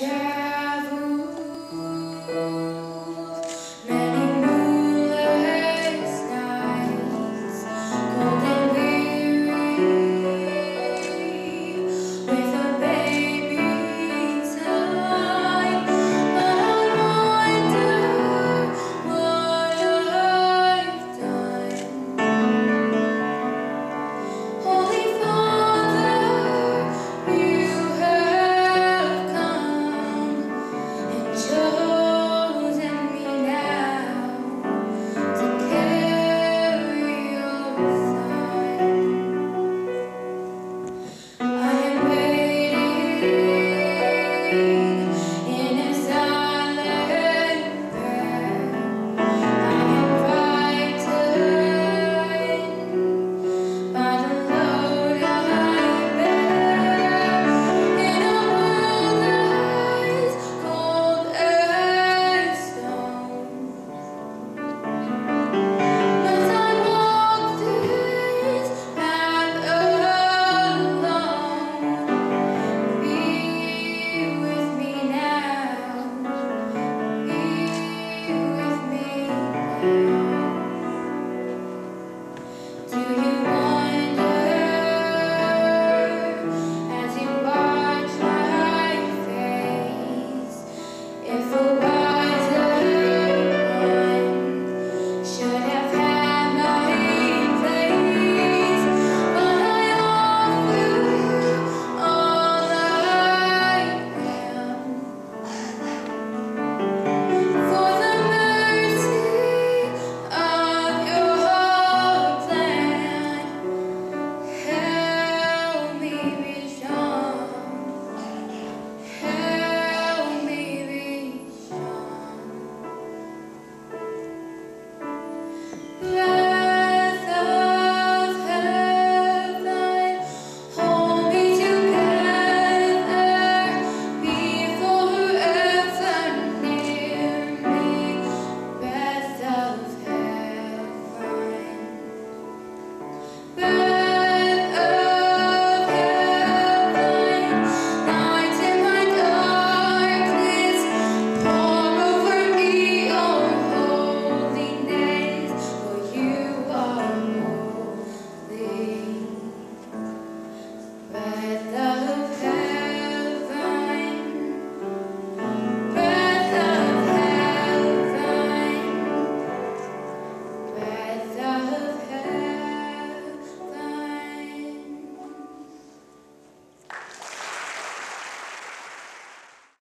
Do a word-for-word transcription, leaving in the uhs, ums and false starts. shine.